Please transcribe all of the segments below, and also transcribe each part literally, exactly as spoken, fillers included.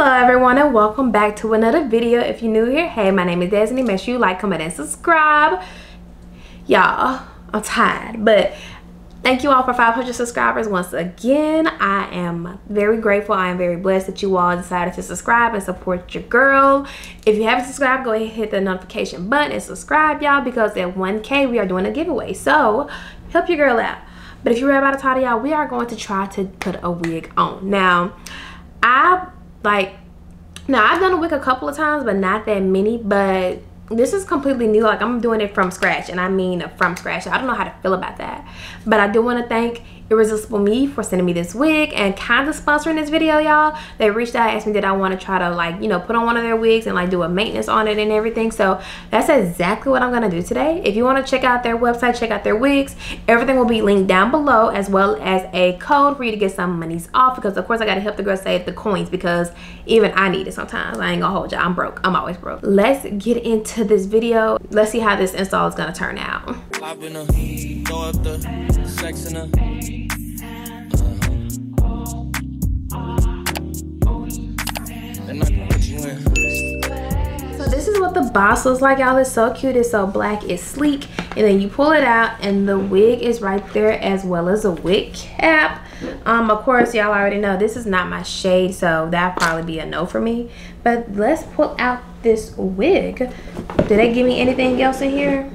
Hello everyone and welcome back to another video. If you're new here, hey, my name is Desney. Make sure you like, comment, and subscribe. Y'all, I'm tired, but thank you all for five hundred subscribers once again. I am very grateful. I am very blessed that you all decided to subscribe and support your girl. If you haven't subscribed, go ahead and hit the notification button and subscribe, y'all, because at one K we are doing a giveaway, so help your girl out. But if you read about the title, y'all, we are going to try to put a wig on. Now I like now I've done a wig a couple of times, but not that many, but this is completely new. Like, I'm doing it from scratch, and I mean from scratch. I don't know how to feel about that, but I do want to thank Irresistible Me for sending me this wig and kind of sponsoring this video, y'all. They reached out and asked me that I want to try to, like, you know, put on one of their wigs and, like, do a maintenance on it and everything. So that's exactly what I'm going to do today. If you want to check out their website, check out their wigs, everything will be linked down below, as well as a code for you to get some monies off, because of course I got to help the girl save the coins, because even I need it sometimes. I ain't gonna hold y'all, I'm broke. I'm always broke. Let's get into this video. Let's see how this install is going to turn out. So this is what the boss looks like, y'all. It's so cute, it's so black, it's sleek, and then you pull it out and the wig is right there, as well as a wig cap. Um of course, y'all already know this is not my shade, so that'd probably be a no for me, but let's pull out this wig. Did they give me anything else in here?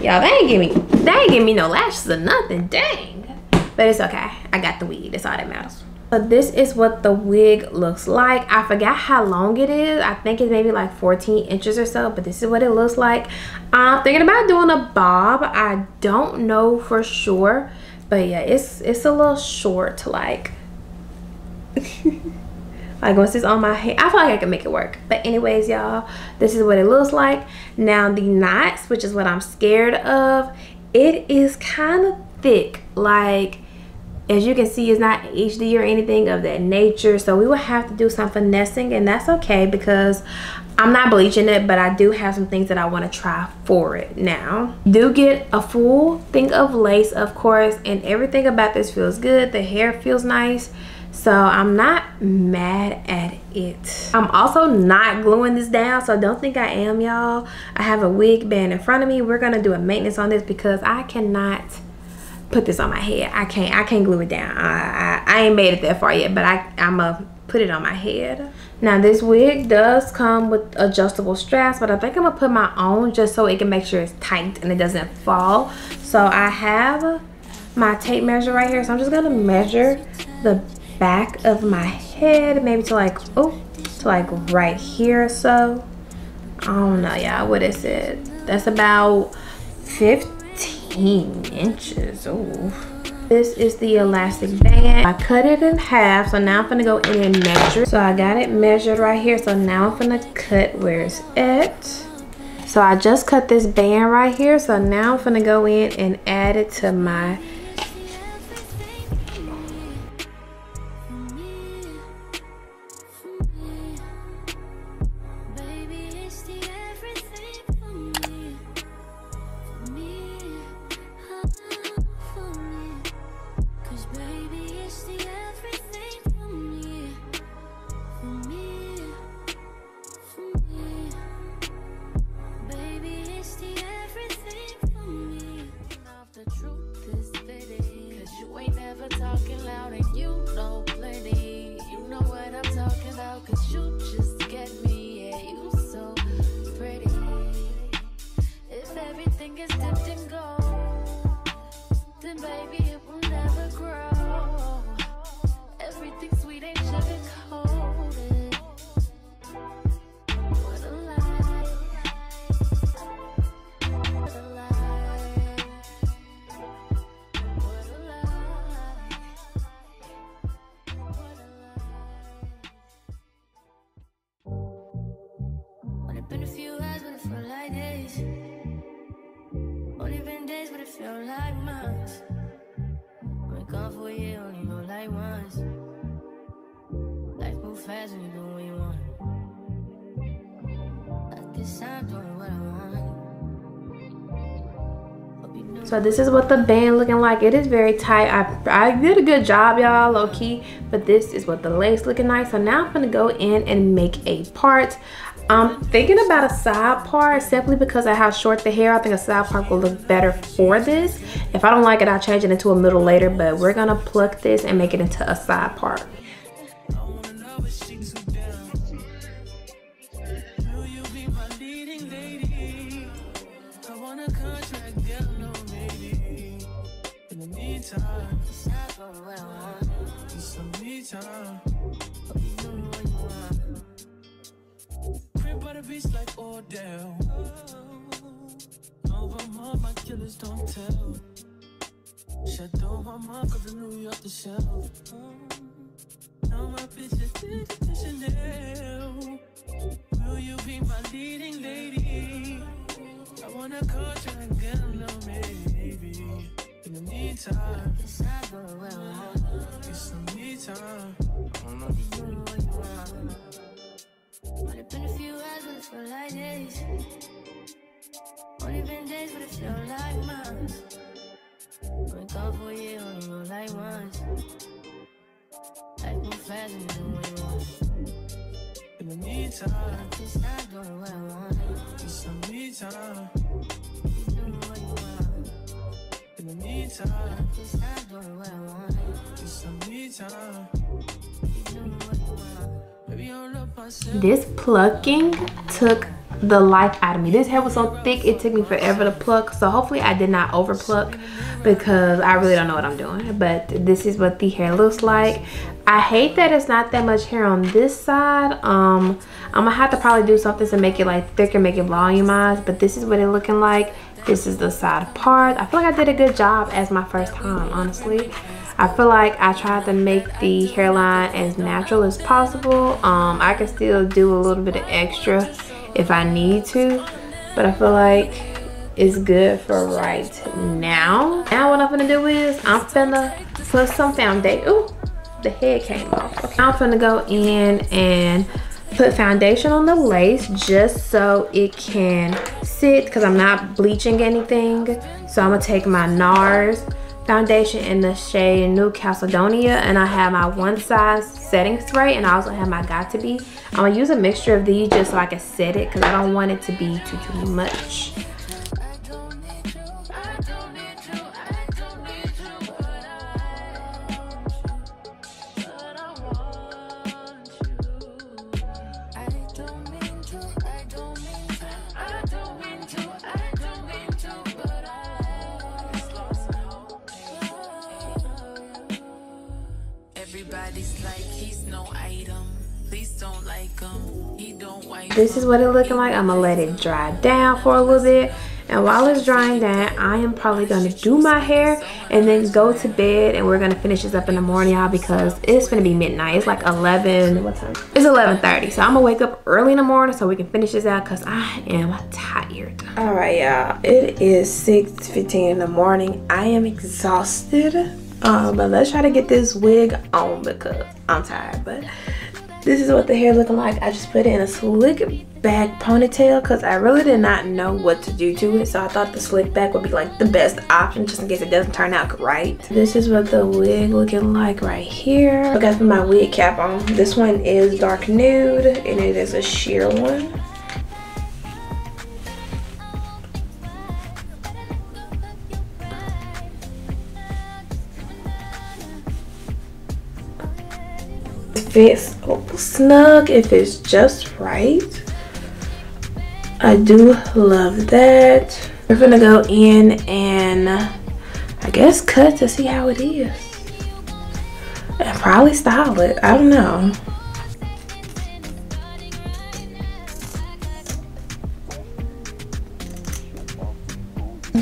Y'all, they ain't give me they ain't give me no lashes or nothing, dang, but it's okay. I got the wig, that's all that matters. So this is what the wig looks like. I forgot how long it is. I think it's maybe like fourteen inches or so, but this is what it looks like. I'm thinking about doing a bob. I don't know for sure, but yeah, it's it's a little short, like like once it's on my hair, I feel like I can make it work. But anyways, y'all, this is what it looks like. Now the knots, which is what I'm scared of, it is kind of thick, like, as you can see, it's not H D or anything of that nature, so we will have to do some finessing, and that's okay because I'm not bleaching it, but I do have some things that I want to try for it. Now, do get a full thing of lace, of course, and everything about this feels good. The hair feels nice, so I'm not mad at it. I'm also not gluing this down, so don't think I am, y'all. I have a wig band in front of me. We're gonna do a maintenance on this because I cannot put this on my head. I can't I can't glue it down. I, I, I ain't made it that far yet, but I, I'm gonna put it on my head. Now this wig does come with adjustable straps, but I think I'm gonna put my own just so it can make sure it's tight and it doesn't fall. So I have my tape measure right here, so I'm just gonna measure the back of my head, maybe to like, oh, to like right here or so. I don't know, y'all, what is it? That's about fifty inches. Oh, this is the elastic band. I cut it in half, so now I'm gonna go in and measure. So I got it measured right here, so now I'm gonna cut where it's at. So I just cut this band right here, so now I'm gonna go in and add it to my fast when you do what you want. At this time, doing what I want. Hope you know So this is what the band looking like. It is very tight. I, I did a good job, y'all, low key, but this is what the lace looking like. So now I'm gonna go in and make a part. I'm thinking about a side part simply because of how short the hair. I think a side part will look better for this. If I don't like it, I'll change it into a middle later, but we're gonna pluck this and make it into a side part. Like Odell, over mom, my killers don't tell. Shut down my mom, cause I knew you off the shelf. Now my bitch is traditional. Will you be my leading lady? I wanna call you and get a little baby. In the meantime, it's not going well. It's the meantime. I don't know if you know what you want. Only been a few hours, but it feel like days. Only been days, but it feel like months. Only call for you, only know like once. Life move fast and you know what you want. In the meantime, it's not going where I want it. It's the meantime, you know what you want. In the meantime, it's not going where I want it. It's the meantime, you know what you want. This plucking took the life out of me. This hair was so thick, it took me forever to pluck. So hopefully I did not over pluck because I really don't know what I'm doing. But this is what the hair looks like. I hate that it's not that much hair on this side. Um, I'm gonna have to probably do something to make it like thicker, make it volumized. But this is what it's looking like. This is the side part. I feel like I did a good job as my first time, honestly. I feel like I tried to make the hairline as natural as possible. Um, I can still do a little bit of extra if I need to, but I feel like it's good for right now. Now what I'm gonna do is I'm finna put some foundation. Ooh, the head came off. Okay. I'm finna go in and put foundation on the lace just so it can sit because I'm not bleaching anything. So I'm gonna take my NARS foundation in the shade New Caledonia, and I have my one size setting spray, and I also have my got to be. I'm gonna use a mixture of these just so I can set it because I don't want it to be too too much. This is what it looking like. I'm gonna let it dry down for a little bit, and while it's drying down, I am probably gonna do my hair and then go to bed, and we're gonna finish this up in the morning, y'all, because it's gonna be midnight. It's like eleven. What time? It's eleven thirty. So I'm gonna wake up early in the morning so we can finish this out because I am tired. All right, y'all. It is six fifteen in the morning. I am exhausted, um, but let's try to get this wig on because I'm tired, but. This is what the hair looking like. I just put it in a slick back ponytail because I really did not know what to do to it. So I thought the slick back would be like the best option just in case it doesn't turn out right. This is what the wig looking like right here. I got my wig cap on. This one is dark nude and it is a sheer one. Fits snug if it's just right. I do love that. We're gonna go in and I guess cut to see how it is and probably style it. I don't know.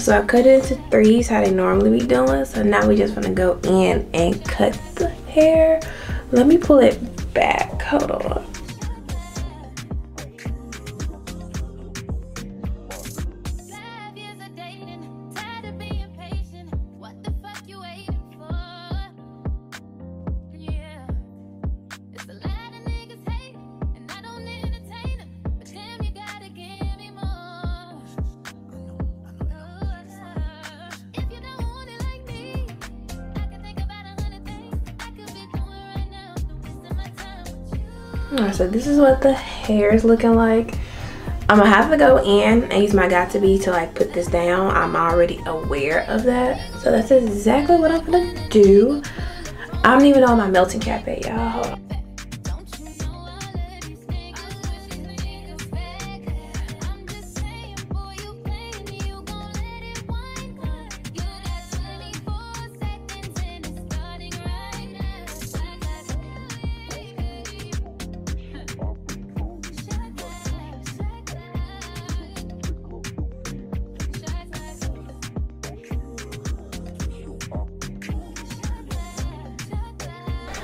So I cut it into threes how they normally be doing. So now we just want to go in and cut the hair. Let me pull it back. Hold on. Alright, so this is what the hair is looking like. I'm gonna have to go in and use my got to be to like put this down. I'm already aware of that. So that's exactly what I'm gonna do. I don't even know my melting cap at, y'all.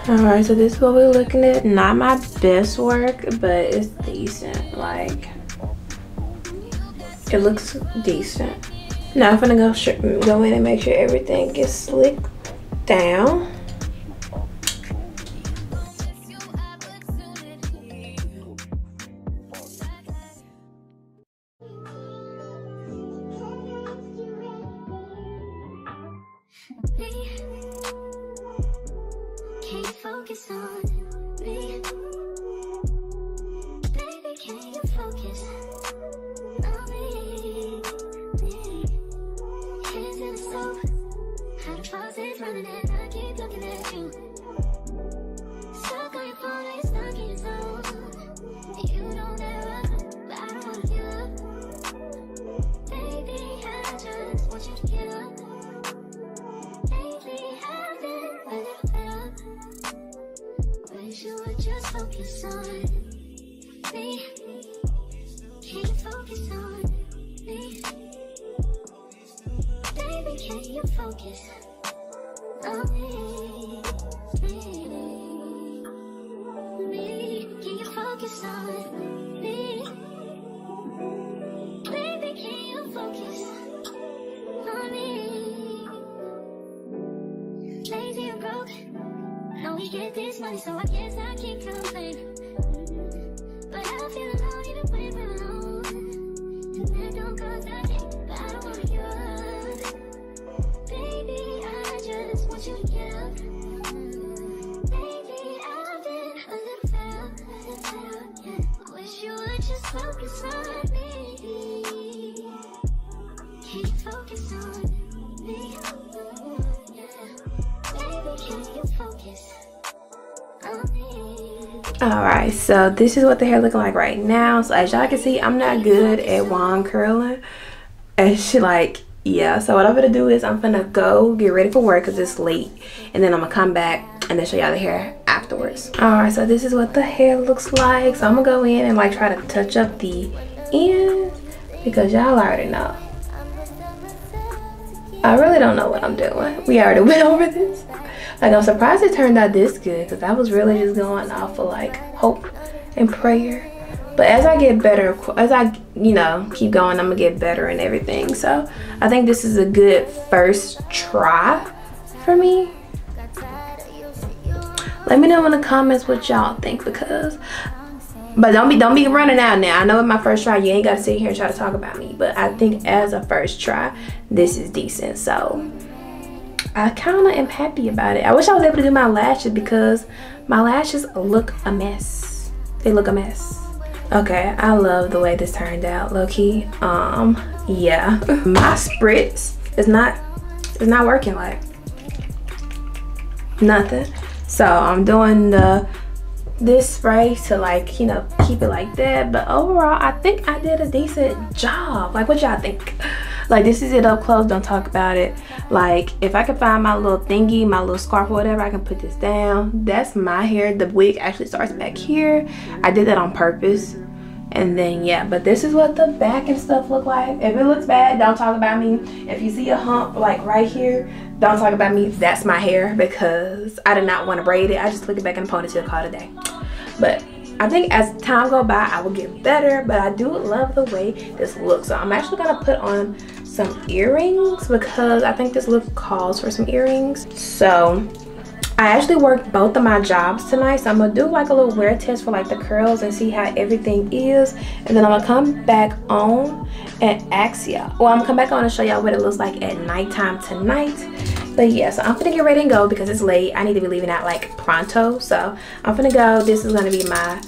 Alright, so this is what we're looking at. Not my best work, but it's decent. Like, it looks decent. Now I'm gonna go, go in and make sure everything gets slicked down. Focus on me, baby. Can you focus on me? Hands in the soap, how the faucet's running and I keep looking at you. Stuck on your phone, stuck in your zone. You don't ever, but I don't wanna give up. Baby, I just want you to get up. You would just focus on me. Can you focus on me? Baby, can you focus on me? Me, can you focus on me? Baby, can you focus on me? Lazy and broke. No, we get this money, so I guess I can't complain. But I feel alone even when we're alone. And that don't contradict, but I don't wanna give up. Baby, I just want you to get up. Baby, I've been a little fed up, a little fed up, yeah. I wish you would just focus on me. Can you focus on me? Alright, so this is what the hair looking like right now. So as y'all can see, I'm not good at wand curling. And she like, yeah. So what I'm going to do is I'm going to go get ready for work because it's late. And then I'm going to come back and then show y'all the hair afterwards. Alright, so this is what the hair looks like. So I'm going to go in and like try to touch up the ends because y'all already know. I really don't know what I'm doing. We already went over this. Like, I'm surprised it turned out this good because I was really just going off of like hope and prayer. But as I get better, as I, you know, keep going, I'm gonna get better and everything. So I think this is a good first try for me. Let me know in the comments what y'all think because, but don't be don't be running out now. I know in my first try, you ain't gotta sit here and try to talk about me. But I think as a first try, this is decent. So I kind of am happy about it. I wish I was able to do my lashes because my lashes look a mess. They look a mess. Okay, I love the way this turned out, low-key. Um, yeah. My spritz is not, it's not working like nothing. So I'm doing the this spray to like, you know, keep it like that. But overall, I think I did a decent job. Like, what y'all think? Like, this is it up close, don't talk about it. Like, if I can find my little thingy, my little scarf or whatever, I can put this down. That's my hair. The wig actually starts back here. I did that on purpose. And then, yeah, but this is what the back and stuff look like. If it looks bad, don't talk about me. If you see a hump, like, right here, don't talk about me. That's my hair because I did not want to braid it. I just took it back in the ponytail, call it a day. But I think as time go by, I will get better, but I do love the way this looks. So I'm actually gonna put on some earrings because I think this look calls for some earrings. So I actually worked both of my jobs tonight. So I'm gonna do like a little wear test for like the curls and see how everything is. And then I'm gonna come back on and ask y'all. Well, I'm gonna come back on and show y'all what it looks like at nighttime tonight. But yeah, so I'm gonna get ready and go because it's late. I need to be leaving out like pronto. So I'm gonna go. This is gonna be my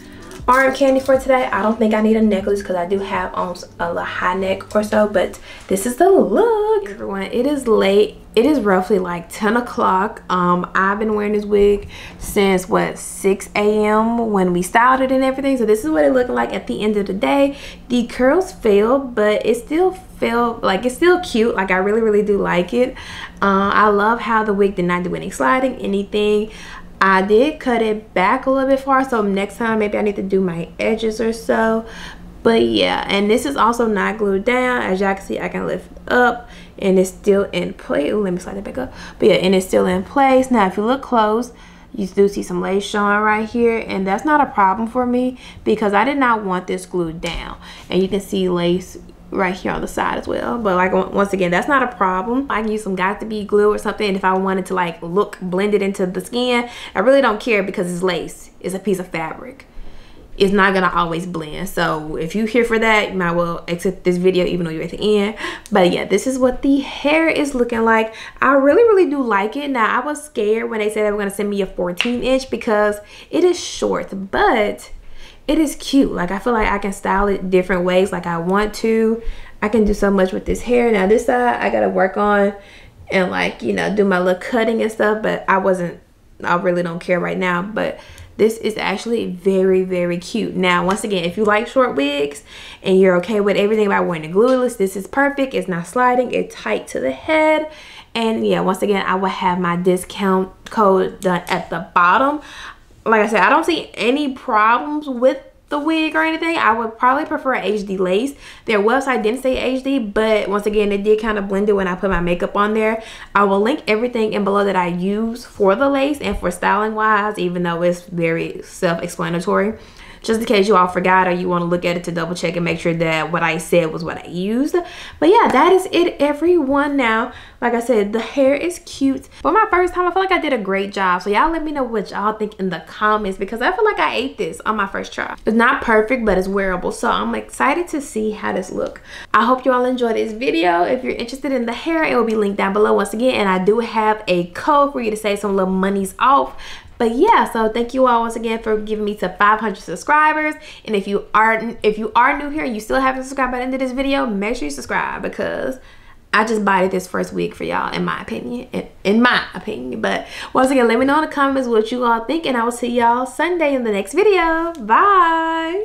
arm candy for today. I don't think I need a necklace because I do have on a high neck or so, but this is the look. Everyone, it is late. It is roughly like ten o'clock. Um, I've been wearing this wig since what, six a m when we styled it and everything. So this is what it looked like at the end of the day. The curls failed, but it still felt like it's still cute. Like I really, really do like it. Uh, I love how the wig did not do any sliding, anything. I did cut it back a little bit far, so next time maybe I need to do my edges or so. But yeah, and this is also not glued down. As y'all can see, I can lift up and it's still in place. Let me slide it back up. But yeah, and it's still in place. Now if you look close, you do see some lace showing right here, and that's not a problem for me because I did not want this glued down. And you can see lace right here on the side as well, but like once again, that's not a problem. I can use some got to be glue or something if I wanted to like look blended into the skin. I really don't care because it's lace, it's a piece of fabric, it's not gonna always blend. So if you're here for that, you might well exit this video even though you're at the end. But yeah, this is what the hair is looking like. I really really do like it. Now I was scared when they said they were gonna send me a fourteen inch because it is short, but it is cute. Like I feel like I can style it different ways like I want to. I can do so much with this hair. Now this side I gotta work on and like, you know, do my little cutting and stuff, but I wasn't, I really don't care right now. But this is actually very, very cute. Now, once again, if you like short wigs and you're okay with everything about wearing the glueless, this is perfect. It's not sliding, it's tight to the head. And yeah, once again, I will have my discount code done at the bottom. Like I said, I don't see any problems with the wig or anything. I would probably prefer H D lace. Their website didn't say H D, but once again, it did kind of blend it when I put my makeup on there. I will link everything in below that I use for the lace and for styling wise, even though it's very self-explanatory. Just in case you all forgot or you want to look at it to double check and make sure that what I said was what I used. But yeah, that is it, everyone. Now, like I said, the hair is cute. For my first time, I feel like I did a great job. So y'all let me know what y'all think in the comments because I feel like I ate this on my first try. It's not perfect, but it's wearable. So I'm excited to see how this looks. I hope you all enjoyed this video. If you're interested in the hair, it will be linked down below once again. And I do have a code for you to save some little monies off. But yeah, so thank you all once again for giving me to five hundred subscribers. And if you are if you are new here and you still haven't subscribed by the end of this video, make sure you subscribe because I just bodied this first week for y'all, in my opinion. In, in my opinion. But once again, let me know in the comments what you all think, and I will see y'all Sunday in the next video. Bye.